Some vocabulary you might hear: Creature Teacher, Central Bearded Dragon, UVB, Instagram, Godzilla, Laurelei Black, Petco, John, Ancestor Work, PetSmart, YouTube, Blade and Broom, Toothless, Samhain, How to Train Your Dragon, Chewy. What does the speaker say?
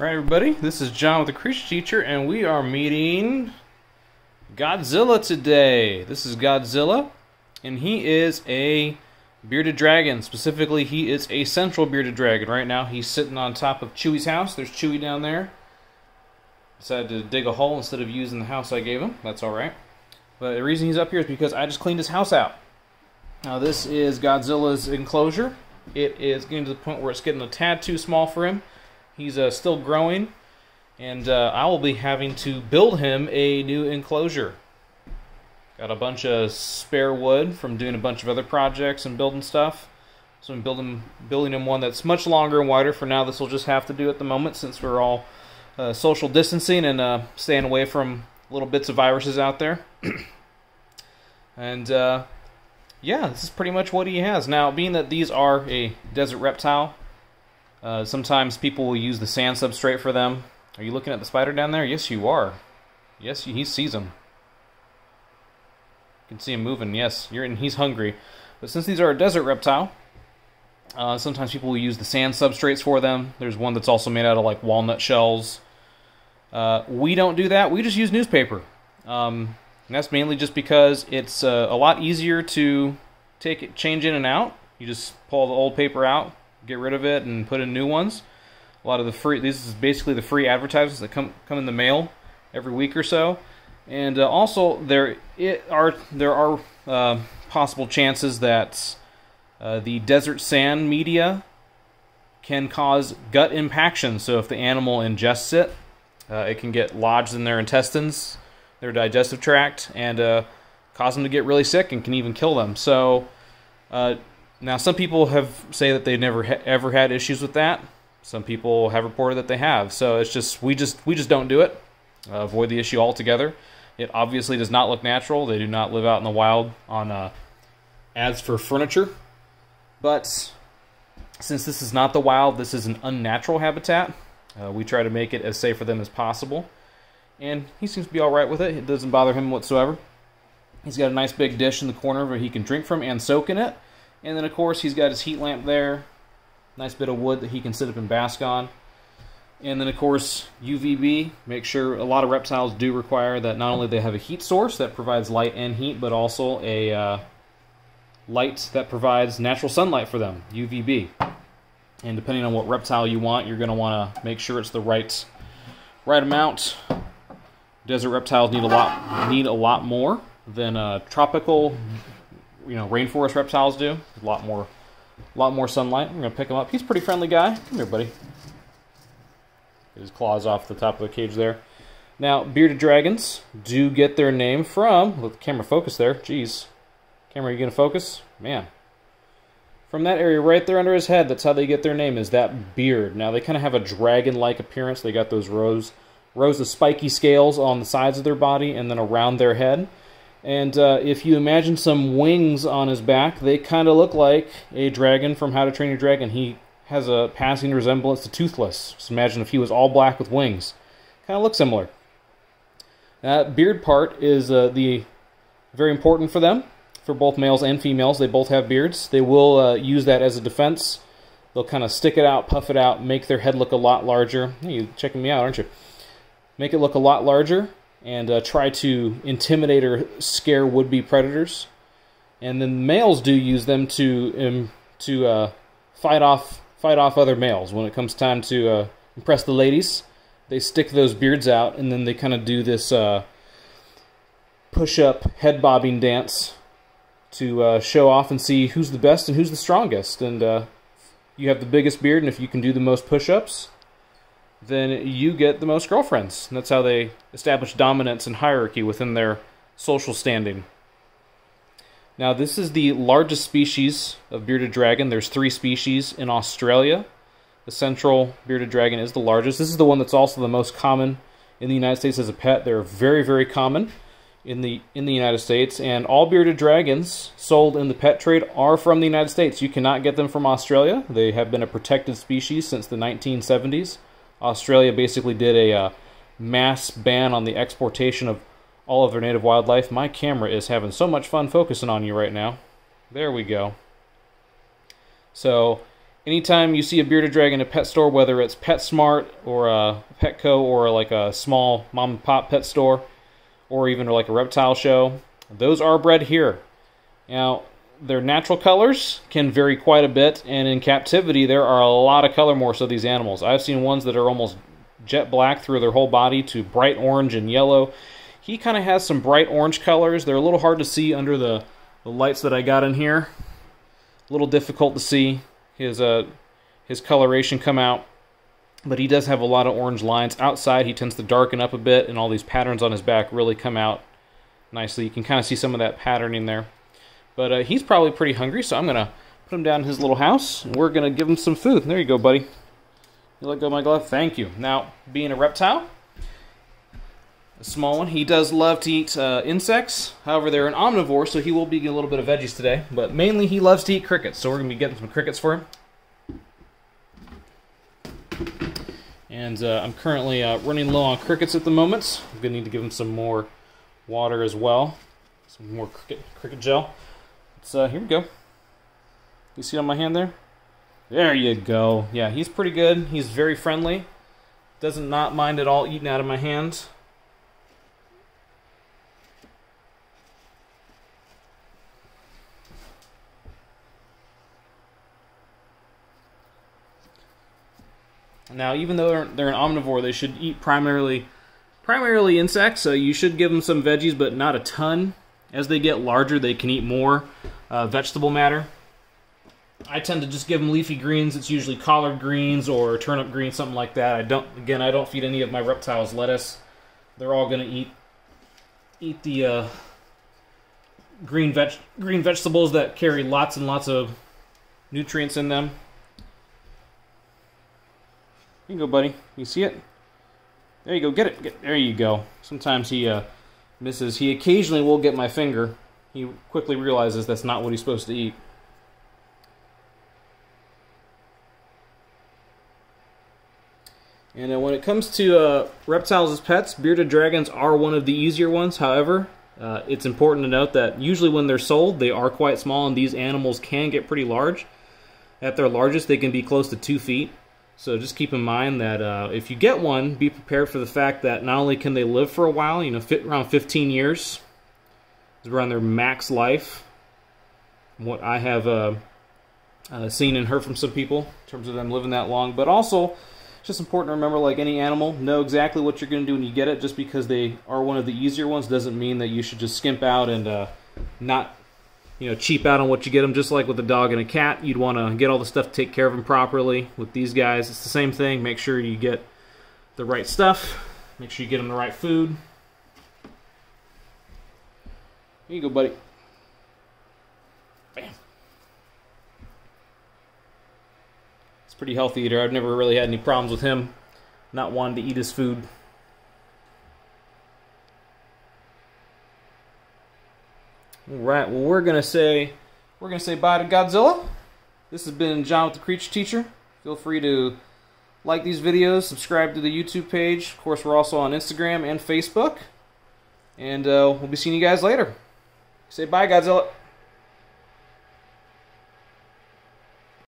Alright everybody, this is John with the Creature Teacher, and we are meeting Godzilla today. This is Godzilla, and he is a bearded dragon. Specifically, he is a Central Bearded Dragon. Right now, he's sitting on top of Chewy's house. There's Chewy down there. Decided to dig a hole instead of using the house I gave him. That's alright. But the reason he's up here is because I just cleaned his house out. Now, this is Godzilla's enclosure. It is getting to the point where it's getting a tad too small for him. He's still growing, and I will be having to build him a new enclosure. Got a bunch of spare wood from doing a bunch of other projects and building stuff. So I'm building him one that's much longer and wider. For now, this will just have to do at the moment since we're all social distancing and staying away from little bits of viruses out there. And yeah, this is pretty much what he has. Now, being that these are a desert reptile, sometimes people will use the sand substrate for them. Are you looking at the spider down there? Yes, you are. Yes, he sees them. You can see him moving. Yes, you're in. He's hungry. But since these are a desert reptile, sometimes people will use the sand substrates for them. There's one that's also made out of like walnut shells. We don't do that. We just use newspaper. And that's mainly just because it's a lot easier to change in and out. You just pull the old paper out, get rid of it, and put in new ones. A lot of the free, this is basically the free advertisements that come in the mail every week or so. And also there are possible chances that the desert sand media can cause gut impaction. So if the animal ingests it, it can get lodged in their intestines, their digestive tract, and cause them to get really sick and can even kill them. So now, some people say that they've never ever had issues with that. Some people have reported that they have. So it's just we just don't do it. Avoid the issue altogether. It obviously does not look natural. They do not live out in the wild on ads for furniture. But since this is not the wild, this is an unnatural habitat. We try to make it as safe for them as possible. And he seems to be all right with it. It doesn't bother him whatsoever. He's got a nice big dish in the corner where he can drink from and soak in it. And then, of course, he's got his heat lamp there. Nice bit of wood that he can sit up and bask on. And then, of course, UVB. Make sure a lot of reptiles do require that not only they have a heat source that provides light and heat, but also a light that provides natural sunlight for them, UVB. And depending on what reptile you want, you're going to want to make sure it's the right amount. Desert reptiles need a lot more than tropical, you know, rainforest reptiles do. A lot more sunlight. We're gonna pick him up. He's a pretty friendly guy. Come here, buddy. Get his claws off the top of the cage there. Now, bearded dragons do get their name from. Let the camera focus there. Jeez, camera, are you gonna focus? Man, from that area right there under his head. That's how they get their name. Is that beard? Now they kind of have a dragon-like appearance. They got those rows of spiky scales on the sides of their body and then around their head. And if you imagine some wings on his back, they kind of look like a dragon from How to Train Your Dragon. He has a passing resemblance to Toothless. Just imagine if he was all black with wings. Kind of looks similar. That beard part is very important for them, for both males and females. They both have beards. They will use that as a defense. They'll kind of stick it out, puff it out, make their head look a lot larger. Hey, you're checking me out, aren't you? Make it look a lot larger, and try to intimidate or scare would-be predators. And then males do use them to fight off other males. When it comes time to impress the ladies, they stick those beards out, and then they kind of do this push-up head-bobbing dance to show off and see who's the best and who's the strongest. And you have the biggest beard, and if you can do the most push-ups, then you get the most girlfriends. And that's how they establish dominance and hierarchy within their social standing. Now, this is the largest species of bearded dragon. There's 3 species in Australia. The Central Bearded Dragon is the largest. This is the one that's also the most common in the United States as a pet. They're very, very common in the United States. And all bearded dragons sold in the pet trade are from the United States. You cannot get them from Australia. They have been a protected species since the 1970s. Australia basically did a mass ban on the exportation of all of their native wildlife. My camera is having so much fun focusing on you right now. There we go. So Anytime you see a bearded dragon in a pet store, whether it's PetSmart or a Petco or like a small mom and pop pet store or even like a reptile show, those are bred here. Now, their natural colors can vary quite a bit, and in captivity there are a lot of color morphs of these animals. I've seen ones that are almost jet black through their whole body to bright orange and yellow. He kind of has some bright orange colors. They're a little hard to see under the lights that I got in here. A little difficult to see his coloration come out, but he does have a lot of orange lines. Outside he tends to darken up a bit, and all these patterns on his back really come out nicely. You can kind of see some of that patterning there. But he's probably pretty hungry, so I'm going to put him down in his little house, and we're going to give him some food. There you go, buddy. You let go of my glove? Thank you. Now, being a reptile, a small one, he does love to eat insects. However, they're an omnivore, so he will be eating a little bit of veggies today. But mainly, he loves to eat crickets, so we're going to be getting some crickets for him. And I'm currently running low on crickets at the moment. I'm going to need to give him some more water as well. Some more cricket gel. So here we go. You see on my hand there? There you go. Yeah, he's pretty good. He's very friendly. Doesn't not mind at all eating out of my hand. Now, even though they're an omnivore, they should eat primarily insects, so you should give them some veggies, but not a ton. As they get larger, they can eat more vegetable matter. I tend to just give them leafy greens. It's usually collard greens or turnip greens, something like that. I don't feed any of my reptiles lettuce. They're all going to eat the green vegetables that carry lots and lots of nutrients in them. Here you go, buddy. You see it? There you go. Get it. There you go. Sometimes he misses. He occasionally will get my finger. He quickly realizes that's not what he's supposed to eat. And when it comes to reptiles as pets, bearded dragons are one of the easier ones. However, it's important to note that usually when they're sold, they are quite small, and these animals can get pretty large. At their largest, they can be close to 2 feet. So just keep in mind that if you get one, be prepared for the fact that not only can they live for a while, you know, around 15 years is around their max life. What I have seen and heard from some people in terms of them living that long, but also, it's just important to remember, like any animal, know exactly what you're going to do when you get it. Just because they are one of the easier ones doesn't mean that you should just skimp out and not, you know, cheap out on what you get them. Just like with a dog and a cat, you'd want to get all the stuff to take care of them properly. With these guys, it's the same thing. Make sure you get the right stuff. Make sure you get them the right food. Here you go, buddy. Bam. Pretty healthy eater. I've never really had any problems with him not wanting to eat his food. Alright, well we're gonna say bye to Godzilla. This has been John with the Creature Teacher. Feel free to like these videos, subscribe to the YouTube page. Of course, we're also on Instagram and Facebook. And we'll be seeing you guys later. Say bye, Godzilla.